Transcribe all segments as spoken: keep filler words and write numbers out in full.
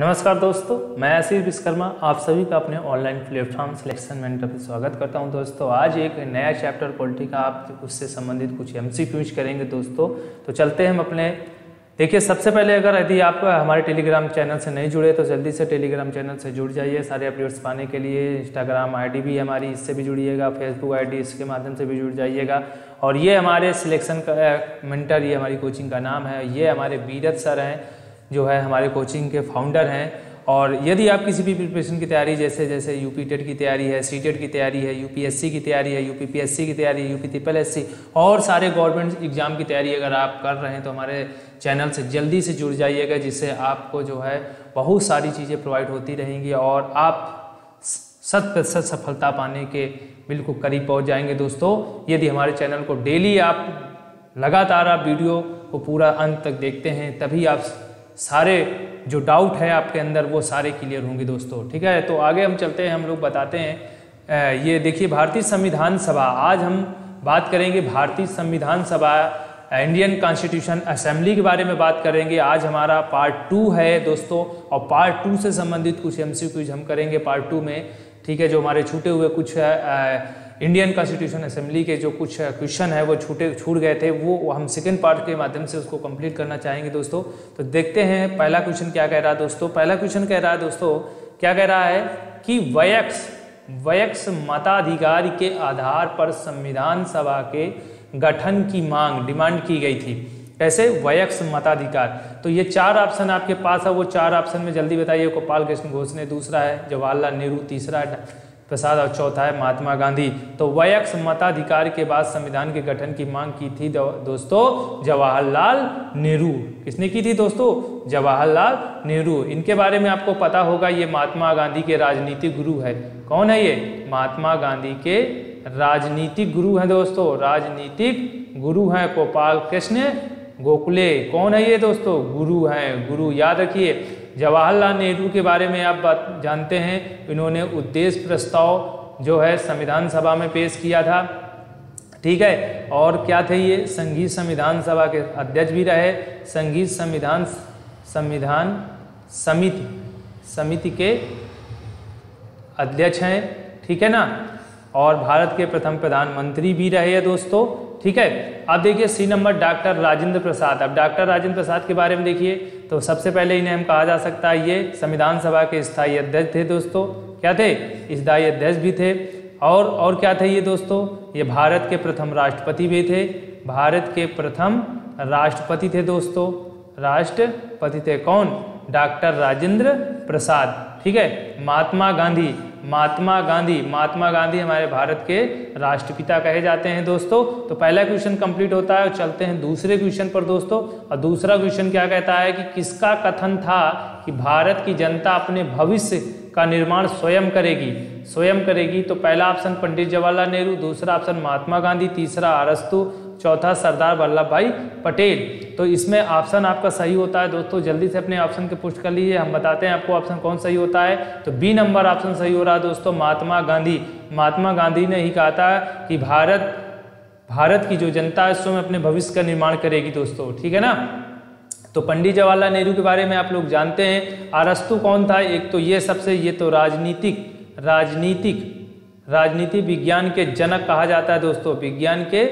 नमस्कार दोस्तों, मैं आशीष विश्वकर्मा आप सभी का अपने ऑनलाइन प्लेटफॉर्म सिलेक्शन मेंटर पर स्वागत करता हूं। दोस्तों आज एक नया चैप्टर पॉलिटी का, आप उससे संबंधित कुछ एमसीक्यूज करेंगे दोस्तों। तो चलते हैं हम अपने, देखिए सबसे पहले अगर यदि आप हमारे टेलीग्राम चैनल से नहीं जुड़े तो जल्दी से टेलीग्राम चैनल से जुड़ जाइए। सारे अपडेट्स पाने के लिए इंस्टाग्राम आईडी भी हमारी, इससे भी जुड़िएगा, फेसबुक आईडी इसके माध्यम से भी जुड़ जाइएगा। और ये हमारे सिलेक्शन मेंटर, ये हमारी कोचिंग का नाम है। ये हमारे बीरत सर हैं जो है हमारे कोचिंग के फाउंडर हैं। और यदि आप किसी भी प्रिपरेशन की तैयारी, जैसे जैसे यूपीटेट की तैयारी है, सीटेट की तैयारी है, यूपीएससी की तैयारी है, यूपीपीएससी की तैयारी है, यूपी टीपलएससी और सारे गवर्नमेंट एग्जाम की तैयारी अगर आप कर रहे हैं तो हमारे चैनल से जल्दी से जुड़ जाइएगा, जिससे आपको जो है बहुत सारी चीज़ें प्रोवाइड होती रहेंगी और आप शत प्रतिशत सफलता पाने के बिल्कुल करीब पहुँच जाएंगे दोस्तों। यदि हमारे चैनल को डेली आप लगातार आप वीडियो को पूरा अंत तक देखते हैं तभी आप सारे जो डाउट है आपके अंदर वो सारे क्लियर होंगे दोस्तों। ठीक है, तो आगे हम चलते हैं, हम लोग बताते हैं। ये देखिए भारतीय संविधान सभा, आज हम बात करेंगे भारतीय संविधान सभा, इंडियन कॉन्स्टिट्यूशन असेंबली के बारे में बात करेंगे। आज हमारा पार्ट टू है दोस्तों और पार्ट टू से संबंधित कुछ एमसीक्यूज हम करेंगे पार्ट टू में। ठीक है, जो हमारे छूटे हुए कुछ इंडियन कॉन्स्टिट्यूशन असेंबली के जो कुछ क्वेश्चन है वो छूटे छूट गए थे, वो हम सेकंड पार्ट के माध्यम से उसको कंप्लीट करना चाहेंगे दोस्तों। तो देखते हैं पहला क्वेश्चन क्या कह रहा है दोस्तों। पहला क्वेश्चन कह रहा है दोस्तों, क्या कह रहा है कि वयस्क वयस्क मताधिकार के आधार पर संविधान सभा के गठन की मांग डिमांड की गई थी। कैसे? वयस्क मताधिकार। तो ये चार ऑप्शन आपके पास है, वो चार ऑप्शन में जल्दी बताइए। गोपाल कृष्ण गोखले दूसरा है, जवाहरलाल नेहरू तीसरा है, प्रसाद, और चौथा है महात्मा गांधी। तो वयस्क मताधिकार के बाद संविधान के गठन की मांग की थी दोस्तों जवाहरलाल नेहरू। किसने की थी दोस्तों? जवाहरलाल नेहरू। इनके बारे में आपको पता होगा, ये महात्मा गांधी के राजनीतिक गुरु है। कौन है ये? महात्मा गांधी के राजनीतिक गुरु हैं दोस्तों, राजनीतिक गुरु हैं गोपाल कृष्ण गोखले। कौन है ये दोस्तों? गुरु हैं, गुरु। याद रखिए जवाहरलाल नेहरू के बारे में आप बात जानते हैं, इन्होंने उद्देश्य प्रस्ताव जो है संविधान सभा में पेश किया था। ठीक है, और क्या थे ये? संघीय संविधान सभा के अध्यक्ष भी रहे, संघीय संविधान संविधान समिति समिति के अध्यक्ष हैं। ठीक है ना, और भारत के प्रथम प्रधानमंत्री भी रहे हैं दोस्तों। ठीक है, अब देखिए C number doctor Rajendra Prasad. अब डॉक्टर राजेंद्र प्रसाद के बारे में देखिए तो सबसे पहले इन्हें हम कहा जा सकता है ये संविधान सभा के स्थायी अध्यक्ष थे दोस्तों। क्या थे? स्थायी अध्यक्ष भी थे। और और क्या थे ये दोस्तों? ये भारत के प्रथम राष्ट्रपति भी थे, भारत के प्रथम राष्ट्रपति थे दोस्तों, राष्ट्रपति थे। कौन? डॉक्टर राजेंद्र प्रसाद। ठीक है, महात्मा गांधी महात्मा गांधी महात्मा गांधी हमारे भारत के राष्ट्रपिता कहे जाते हैं दोस्तों। तो पहला क्वेश्चन कंप्लीट होता है और चलते हैं दूसरे क्वेश्चन पर दोस्तों। और दूसरा क्वेश्चन क्या कहता है कि किसका कथन था कि भारत की जनता अपने भविष्य का निर्माण स्वयं करेगी स्वयं करेगी तो पहला ऑप्शन पंडित जवाहरलाल नेहरू, दूसरा ऑप्शन महात्मा गांधी, तीसरा अरस्तु, चौथा सरदार वल्लभ भाई पटेल। तो इसमें ऑप्शन आपका सही होता है दोस्तों। जल्दी से अपने ऑप्शन के पुष्ट कर लीजिए, हम बताते हैं आपको ऑप्शन कौन सही होता है। तो बी नंबर ऑप्शन सही हो रहा है दोस्तों, महात्मा गांधी। महात्मा गांधी ने ही कहा था कि भारत भारत की जो जनता है उसमें अपने भविष्य का निर्माण करेगी दोस्तों। ठीक है ना, तो पंडित जवाहरलाल नेहरू के बारे में आप लोग जानते हैं। अरस्तु कौन था? एक तो ये सबसे, ये तो राजनीतिक राजनीतिक राजनीति विज्ञान के जनक कहा जाता है दोस्तों, विज्ञान के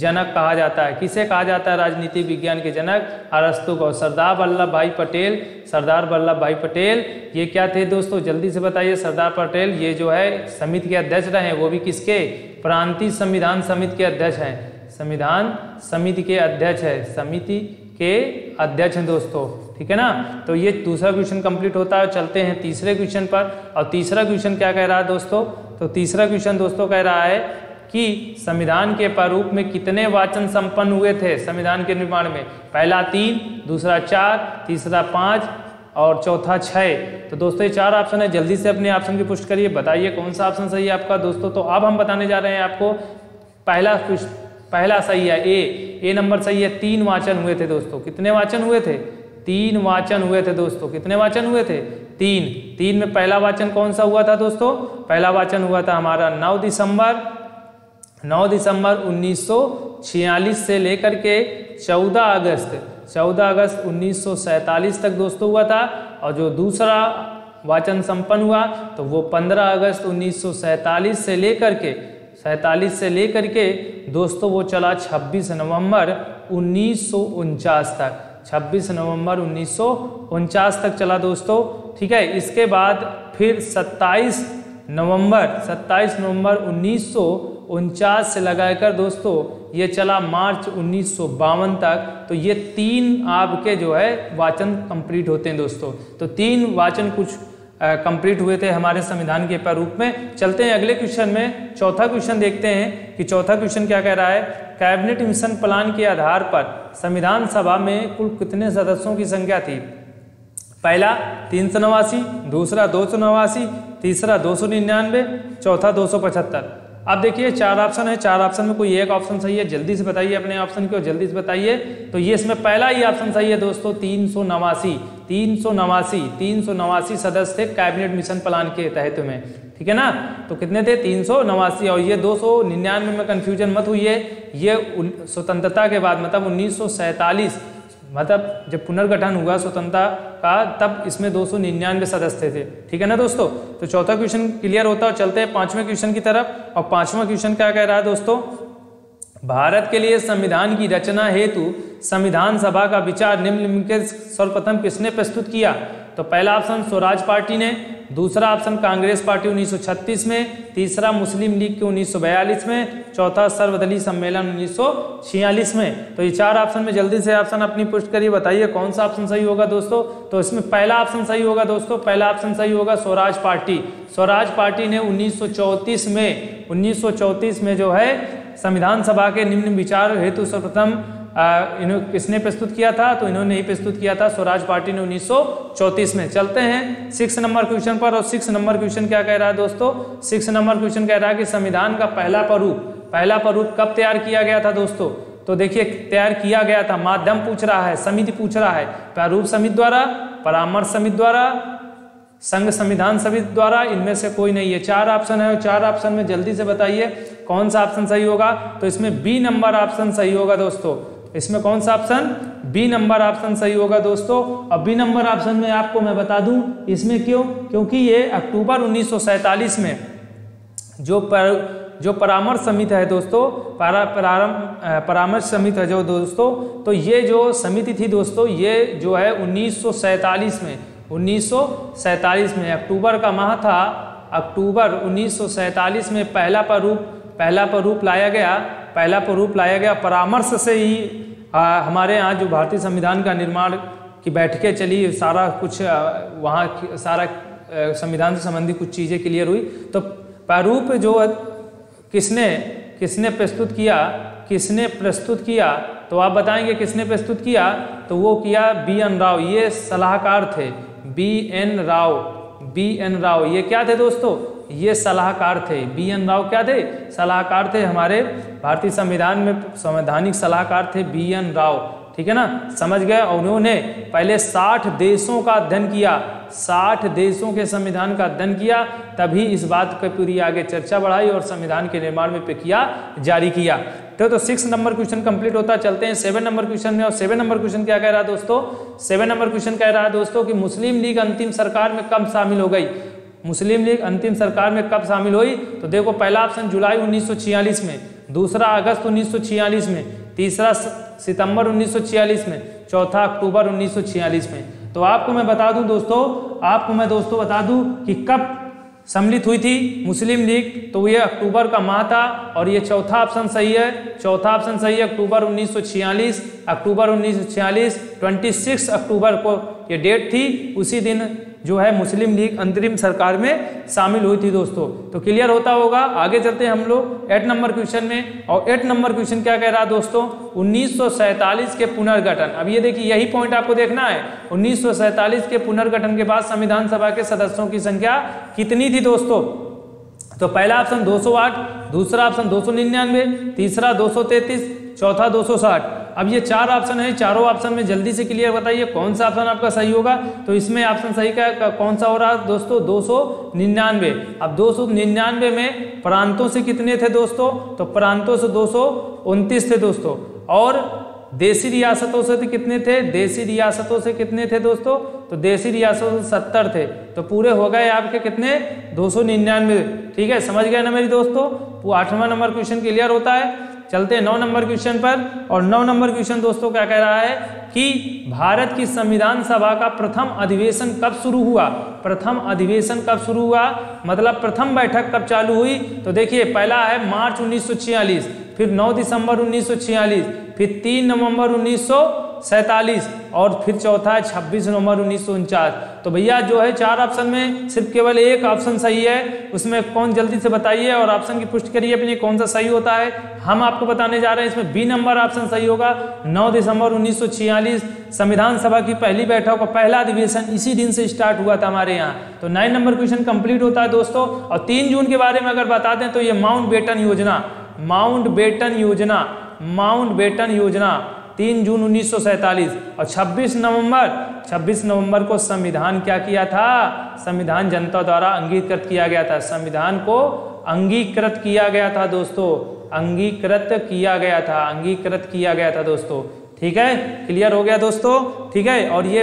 जनक कहा जाता है। किसे कहा जाता है राजनीति विज्ञान के जनक? अरस्तु को। सरदार वल्लभ भाई पटेल सरदार वल्लभ भाई पटेल ये क्या थे दोस्तों? जल्दी से बताइए। सरदार पटेल ये जो है समिति के अध्यक्ष रहे, वो भी किसके? प्रांतीय संविधान समिति के अध्यक्ष हैं, संविधान समिति के अध्यक्ष है समिति के अध्यक्ष हैं दोस्तों। ठीक है ना, तो ये दूसरा क्वेश्चन कंप्लीट होता है। चलते हैं तीसरे क्वेश्चन पर, और तीसरा क्वेश्चन क्या कह रहा है दोस्तों? तो तीसरा क्वेश्चन दोस्तों कह रहा है कि संविधान के प्रारूप में कितने वाचन संपन्न हुए थे संविधान के निर्माण में? पहला तीन, दूसरा चार, तीसरा पाँच और चौथा छः। तो दोस्तों ये चार ऑप्शन है, जल्दी से अपने ऑप्शन की पुष्टि करिए, बताइए कौन सा ऑप्शन सही है आपका दोस्तों। तो अब हम बताने जा रहे हैं आपको, पहला पहला सही है ए ए नंबर सही है। तीन वाचन हुए थे दोस्तों। कितने वाचन हुए थे? तीन वाचन हुए थे दोस्तों। कितने वाचन हुए थे? तीन। तीन में पहला वाचन कौन सा हुआ था दोस्तों? पहला वाचन हुआ था हमारा नौ दिसंबर नौ दिसंबर उन्नीस सौ छियालीस से लेकर के चौदह अगस्त चौदह अगस्त उन्नीस सौ सैंतालीस तक दोस्तों हुआ था। और जो दूसरा वाचन संपन्न हुआ तो वो पंद्रह अगस्त उन्नीस सौ सैंतालीस से लेकर के सैंतालीस से लेकर के दोस्तों वो चला छब्बीस नवंबर उन्नीस सौ उनचास तक, छब्बीस नवंबर उन्नीस सौ उनचास तक चला दोस्तों, ठीक है। इसके बाद फिर सत्ताईस नवंबर सत्ताईस नवंबर उन्नीस सौ उनचास से लगाकर दोस्तों ये चला मार्च उन्नीस सौ बावन तक। तो ये तीन आपके जो है वाचन कंप्लीट होते हैं दोस्तों। तो तीन वाचन कुछ कंप्लीट हुए थे हमारे संविधान के प्रारूप में। चलते हैं अगले क्वेश्चन में, चौथा क्वेश्चन देखते हैं कि चौथा क्वेश्चन क्या कह रहा है। कैबिनेट मिशन प्लान के आधार पर संविधान सभा में कुल कितने सदस्यों की संख्या थी? पहला तीन सौ नवासी, दूसरा दो सौ नवासी, तीसरा दो सौ निन्यानवे, चौथा दो सौ पचहत्तर। अब देखिए चार ऑप्शन है, चार ऑप्शन में कोई एक ऑप्शन सही है, जल्दी से बताइए अपने ऑप्शन को, जल्दी से बताइए। तो ये इसमें पहला ही ऑप्शन सही है दोस्तों, तीन सौ नवासी तीन सौ नवासी तीन सौ नवासी सदस्य थे कैबिनेट मिशन प्लान के तहत में, ठीक है ना। तो कितने थे? तीन सौ नवासी। और ये दो सौ निन्यानवे में कंफ्यूजन मत हुई, ये स्वतंत्रता के बाद मतलब उन्नीस सौ सैंतालीस मतलब जब पुनर्गठन हुआ स्वतंत्रता का तब इसमें दो सौ निन्यानवे सदस्य थे, ठीक है ना दोस्तों। तो चौथा क्वेश्चन क्लियर होता है और चलते हैं पांचवें क्वेश्चन की तरफ। और पांचवा क्वेश्चन क्या कह रहा है दोस्तों? भारत के लिए संविधान की रचना हेतु संविधान सभा का विचार निम्नलिखित सर्वप्रथम किसने प्रस्तुत किया? तो पहला ऑप्शन स्वराज पार्टी ने, दूसरा ऑप्शन कांग्रेस पार्टी उन्नीस सौ छत्तीस में, तीसरा मुस्लिम लीग के उन्नीस सौ बयालीस में, चौथा सर्वदलीय सम्मेलन उन्नीस सौ छियालीस में। तो ये चार ऑप्शन में जल्दी से ऑप्शन अपनी पुष्ट करिए, बताइए कौन सा ऑप्शन सही होगा दोस्तों। तो इसमें पहला ऑप्शन सही होगा दोस्तों, पहला ऑप्शन सही होगा स्वराज पार्टी। स्वराज पार्टी ने उन्नीस सौ चौंतीस में उन्नीस सौ चौंतीस में जो है संविधान सभा के निम्न विचार हेतु सर्वप्रथम इन्होंने किसने प्रस्तुत किया था? तो इन्होंने ही प्रस्तुत किया था, स्वराज पार्टी ने उन्नीस सौ चौंतीस में। चलते हैं सिक्स नंबर क्वेश्चन पर। और सिक्स नंबर क्वेश्चन क्या कह रहा है दोस्तों? सिक्स नंबर क्वेश्चन कह रहा है कि संविधान का पहला प्रारूप पहला प्रारूप कब तैयार किया गया था दोस्तों? तो देखिए तैयार किया गया था, माध्यम पूछ रहा है, समिति पूछ रहा है, प्रारूप समिति द्वारा, परामर्श समिति द्वारा, संघ संविधान समिति द्वारा, इनमें से कोई नहीं है। चार ऑप्शन है और चार ऑप्शन में जल्दी से बताइए कौन सा ऑप्शन सही होगा। तो इसमें बी नंबर ऑप्शन सही होगा दोस्तों, इसमें कौन सा ऑप्शन? बी नंबर ऑप्शन सही होगा दोस्तों। अब बी नंबर ऑप्शन में आपको मैं बता दूं इसमें क्यों, क्योंकि ये अक्टूबर उन्नीस सौ सैंतालीस में जो पर, जो परामर्श समिति है दोस्तों, परा, परामर्श समिति है जो दोस्तों, तो ये जो समिति थी दोस्तों ये जो है उन्नीस सौ सैंतालीस में उन्नीस सौ सैंतालीस में अक्टूबर का माह था, अक्टूबर उन्नीस सौ सैंतालीस में पहला प्रारूप पहला प्रारूप लाया गया पहला प्रारूप लाया गया परामर्श से ही आ, हमारे यहाँ जो भारतीय संविधान का निर्माण की बैठकें चली, सारा कुछ आ, वहाँ सारा संविधान से संबंधित कुछ चीज़ें क्लियर हुई। तो प्रारूप जो किसने किसने प्रस्तुत किया किसने प्रस्तुत किया तो आप बताएंगे किसने प्रस्तुत किया? तो वो किया बी एन राव, ये सलाहकार थे, B N Rao B N Rao ये क्या थे दोस्तों? ये सलाहकार थे। बी एन राव क्या थे? सलाहकार थे, हमारे भारतीय संविधान में संवैधानिक सलाहकार थे बी एन राव, ठीक है ना, समझ गए। और उन्होंने पहले साठ देशों का अध्ययन किया, साठ देशों के संविधान का अध्ययन किया, तभी इस बात पर पूरी आगे चर्चा बढ़ाई और संविधान के निर्माण में प्रक्रिया जारी किया। तो तो सिक्स नंबर क्वेश्चन कंप्लीट होता है। चलते हैं सेवन नंबर क्वेश्चन में। और सेवन नंबर क्वेश्चन क्या कह रहा है दोस्तों? सेवन नंबर क्वेश्चन कह रहा है दोस्तों कि मुस्लिम लीग अंतिम सरकार में कब शामिल हो गई? मुस्लिम लीग अंतिम सरकार में कब शामिल हुई? तो देखो पहला ऑप्शन जुलाई उन्नीस सौ छियालीस में, दूसरा अगस्त उन्नीस सौ छियालीस में, तीसरा सितंबर उन्नीस सौ छियालीस में, चौथा अक्टूबर उन्नीस सौ छियालीस में। तो आपको मैं बता दूं दोस्तों आपको मैं दोस्तों बता दूं कि कब सम्मिलित हुई थी मुस्लिम लीग, तो ये अक्टूबर का माह था और ये चौथा ऑप्शन सही है चौथा ऑप्शन सही है अक्टूबर उन्नीस सौ छियालीस। अक्टूबर उन्नीस सौ छियालीस छब्बीस अक्टूबर को ये डेट थी, उसी दिन जो है मुस्लिम लीग अंतरिम सरकार में शामिल हुई थी दोस्तों। तो क्लियर होता होगा। आगे चलते हैं हम लोग एट नंबर क्वेश्चन में। और एट नंबर क्वेश्चन क्या कह रहा है दोस्तों? उन्नीस सौ सैंतालीस के पुनर्गठन। अब ये देखिए यही पॉइंट आपको देखना है। उन्नीस सौ सैंतालीस के पुनर्गठन के बाद संविधान सभा के सदस्यों की संख्या कितनी थी दोस्तों? तो पहला ऑप्शन दो सौ आठ, दूसरा ऑप्शन दो सौ निन्यानवे, तीसरा दो सौ तैंतीस, चौथा दो सौ साठ। अब ये चार ऑप्शन है, चारों ऑप्शन में जल्दी से क्लियर बताइए कौन सा ऑप्शन आपका सही होगा। तो इसमें ऑप्शन सही का कौन सा हो रहा है दोस्तों? दो सौ निन्यानवे। अब दो सौ निन्यानवे में प्रांतों से कितने थे दोस्तों? तो प्रांतों से दो सौ उनतीस थे दोस्तों। और देसी रियासतों से कितने थे, देसी रियासतों से कितने थे दोस्तों, तो देसी रियासतों से सत्तर थे, तो पूरे हो गए आपके कितने दो सौ निन्यानवे। ठीक है, समझ गए ना मेरी दोस्तों, वो आठवां नंबर क्वेश्चन क्लियर होता है। चलते हैं नौ नंबर क्वेश्चन पर, और नौ नंबर क्वेश्चन दोस्तों क्या कह रहा है कि भारत की संविधान सभा का प्रथम अधिवेशन कब शुरू हुआ, प्रथम अधिवेशन कब शुरू हुआ मतलब प्रथम बैठक कब चालू हुई, तो देखिए पहला है मार्च उन्नीस सौ छियालीस, फिर नौ दिसंबर उन्नीस सौ छियालीस, फिर तीन नवंबर उन्नीस सौ सैंतालीस और फिर चौथा है छब्बीस नवंबर उन्नीस सौ उनचास। तो भैया जो है चार ऑप्शन में सिर्फ केवल एक ऑप्शन सही है, उसमें कौन जल्दी से बताइए और ऑप्शन की पुष्टि करिए अपने कौन सा सही होता है। हम आपको बताने जा रहे हैं इसमें बी नंबर ऑप्शन सही होगा। नौ दिसंबर उन्नीस सौ छियालीस संविधान सभा की पहली बैठक और पहला अधिवेशन इसी दिन से स्टार्ट हुआ था हमारे यहाँ। तो नाइन नंबर क्वेश्चन कंप्लीट होता है दोस्तों। और तीन जून के बारे में अगर बता दें तो ये माउंट बेटन योजना, माउंट बेटन योजना, माउंट बेटन योजना तीन जून उन्नीस सौ सैंतालीस और छब्बीस नवंबर छब्बीस नवंबर को संविधान क्या किया था, संविधान जनता द्वारा अंगीकृत किया गया था, संविधान को अंगीकृत किया गया था दोस्तों, अंगीकृत किया गया था, अंगीकृत किया गया था दोस्तों। ठीक है, क्लियर हो गया दोस्तों। ठीक है, और ये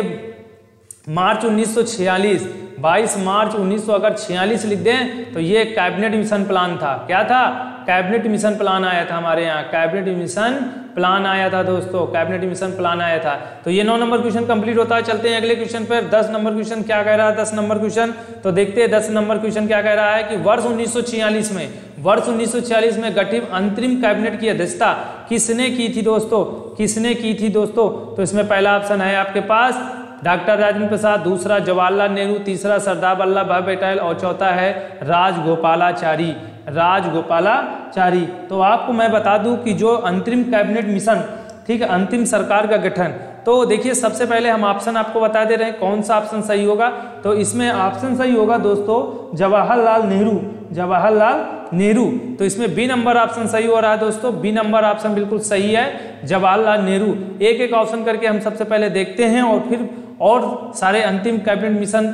मार्च उन्नीस सौ छियालीस, बाईस मार्च उन्नीस सौ छियालीस लिख दें तो ये कैबिनेट मिशन प्लान था। क्या था? कैबिनेट मिशन प्लान आया था हमारे यहाँ, कैबिनेट मिशन प्लान आया था दोस्तों, कैबिनेट मिशन प्लान आया था। तो ये नौ नंबर क्वेश्चन कंप्लीट होता है। चलते हैं अगले क्वेश्चन पर। दस नंबर क्वेश्चन क्या कह रहा है, दस नंबर क्वेश्चन तो देखते हैं दस नंबर क्वेश्चन क्या कह रहा है कि वर्ष उन्नीस सौ छियालीस में वर्ष उन्नीस सौ छियालीस में गठित अंतरिम कैबिनेट की अध्यक्षता किसने की थी दोस्तों, किसने की थी दोस्तों। तो इसमें पहला ऑप्शन है आपके पास डॉक्टर राजेंद्र प्रसाद, दूसरा जवाहरलाल नेहरू, तीसरा सरदार वल्लभ भाई पटेल और चौथा है राजगोपालाचारी, राजगोपालाचारी। तो आपको मैं बता दूं कि जो अंतरिम कैबिनेट मिशन, ठीक है, अंतिम सरकार का गठन, तो देखिए सबसे पहले हम ऑप्शन आपको बता दे रहे हैं कौन सा ऑप्शन सही होगा। तो इसमें ऑप्शन सही होगा दोस्तों जवाहरलाल नेहरू, जवाहरलाल नेहरू। तो इसमें बी नंबर ऑप्शन सही हो रहा है दोस्तों, बी नंबर ऑप्शन बिल्कुल सही है, जवाहरलाल नेहरू। एक एक ऑप्शन करके हम सबसे पहले देखते हैं और फिर और सारे अंतिम कैबिनेट मिशन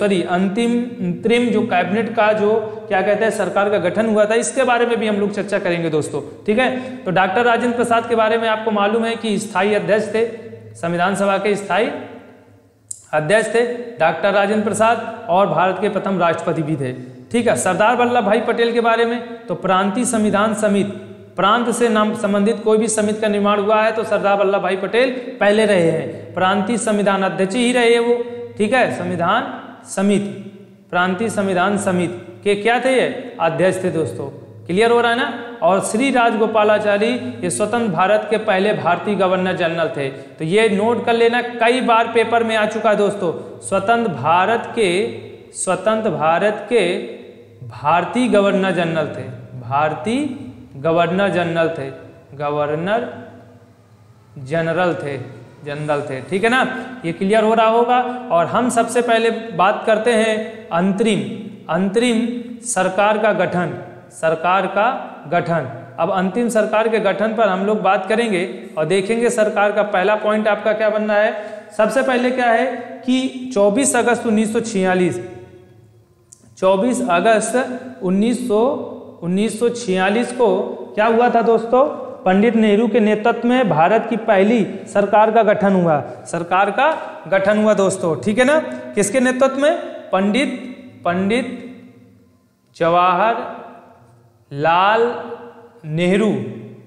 सॉरी अंतिम अंतरिम जो कैबिनेट का जो क्या कहते हैं सरकार का गठन हुआ था, इसके बारे में भी हम लोग चर्चा करेंगे दोस्तों। ठीक है, तो डॉक्टर राजेंद्र प्रसाद के बारे में आपको मालूम है कि स्थायी अध्यक्ष थे, संविधान सभा के स्थायी अध्यक्ष थे डॉक्टर राजेंद्र प्रसाद और भारत के प्रथम राष्ट्रपति भी थे। ठीक है, सरदार वल्लभ भाई पटेल के बारे में तो प्रांतीय संविधान समिति, प्रांत से नाम संबंधित कोई भी समिति का निर्माण हुआ है तो सरदार वल्लभ भाई पटेल पहले रहे हैं, प्रांतीय संविधान अध्यक्ष ही रहे वो। ठीक है, संविधान समिति, प्रांतीय संविधान समिति के क्या थे ये अध्यक्ष थे दोस्तों। क्लियर हो रहा है ना। और श्री राजगोपालाचारी ये स्वतंत्र भारत के पहले भारतीय गवर्नर जनरल थे। तो ये नोट कर लेना, कई बार पेपर में आ चुका है दोस्तों, स्वतंत्र भारत के स्वतंत्र भारत के भारतीय गवर्नर जनरल थे, भारतीय गवर्नर जनरल थे, गवर्नर जनरल थे, जनरल थे। ठीक है ना, ये क्लियर हो रहा होगा। और हम सबसे पहले बात करते हैं अंतरिम अंतरिम सरकार का गठन, सरकार का गठन। अब अंतिम सरकार के गठन पर हम लोग बात करेंगे और देखेंगे सरकार का पहला पॉइंट आपका क्या बनना है। सबसे पहले क्या है कि चौबीस अगस्त उन्नीस सौ छियालीस, चौबीस अगस्त उन्नीस सौ छियालीस को क्या हुआ था दोस्तों, पंडित नेहरू के नेतृत्व में भारत की पहली सरकार का गठन हुआ, सरकार का गठन हुआ दोस्तों। ठीक है ना, किसके नेतृत्व में, पंडित पंडित जवाहरलाल नेहरू,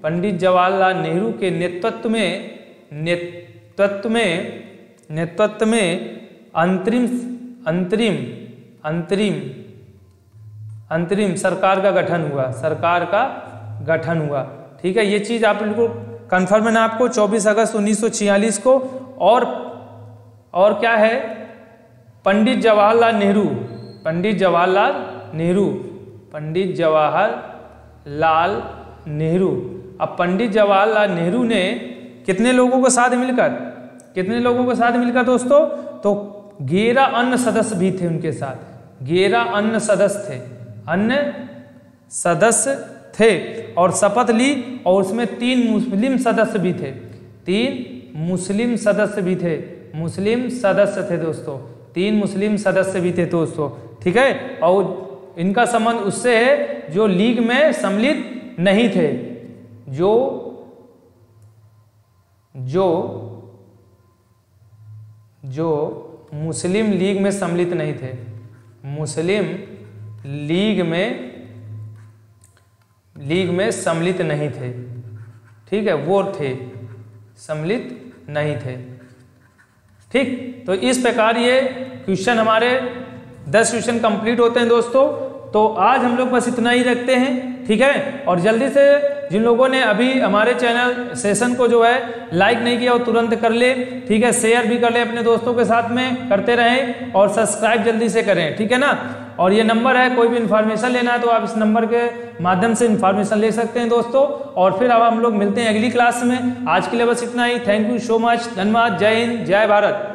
पंडित जवाहरलाल नेहरू के नेतृत्व में नेतृत्व में नेतृत्व में अंतरिम अंतरिम अंतरिम अंतरिम सरकार का गठन हुआ, सरकार का गठन हुआ। ठीक है, ये चीज़ आप बिल्कुल कन्फर्म है ना आपको, चौबीस अगस्त उन्नीस सौ छियालीस को। और और क्या है, पंडित जवाहरलाल नेहरू पंडित जवाहरलाल नेहरू पंडित जवाहरलाल नेहरू अब पंडित जवाहरलाल नेहरू ने कितने लोगों के साथ मिलकर कितने लोगों के साथ मिलकर दोस्तों, तो ग्यारह अन्य सदस्य भी थे उनके साथ, ग्यारह अन्य सदस्य थे अन्य सदस्य थे और शपथ ली। और उसमें तीन मुस्लिम सदस्य भी थे, तीन मुस्लिम सदस्य भी थे मुस्लिम सदस्य थे दोस्तों तीन मुस्लिम सदस्य भी थे दोस्तों। ठीक है, और इनका संबंध उससे है जो लीग में सम्मिलित नहीं थे, जो जो जो मुस्लिम लीग में सम्मिलित नहीं थे, मुस्लिम लीग में लीग में सम्मिलित नहीं थे, ठीक है, वो थे, सम्मिलित नहीं थे। ठीक, तो इस प्रकार ये क्वेश्चन हमारे दस क्वेश्चन कंप्लीट होते हैं दोस्तों। तो आज हम लोग बस इतना ही रखते हैं, ठीक है। और जल्दी से जिन लोगों ने अभी हमारे चैनल सेशन को जो है लाइक नहीं किया वो तुरंत कर ले, ठीक है, शेयर भी कर ले अपने दोस्तों के साथ में, करते रहें और सब्सक्राइब जल्दी से करें, ठीक है ना। और ये नंबर है, कोई भी इन्फॉर्मेशन लेना है तो आप इस नंबर के माध्यम से इन्फॉर्मेशन ले सकते हैं दोस्तों। और फिर अब हम लोग मिलते हैं अगली क्लास में। आज के लिए बस इतना ही। थैंक यू सो मच, धन्यवाद, जय हिंद, जय भारत।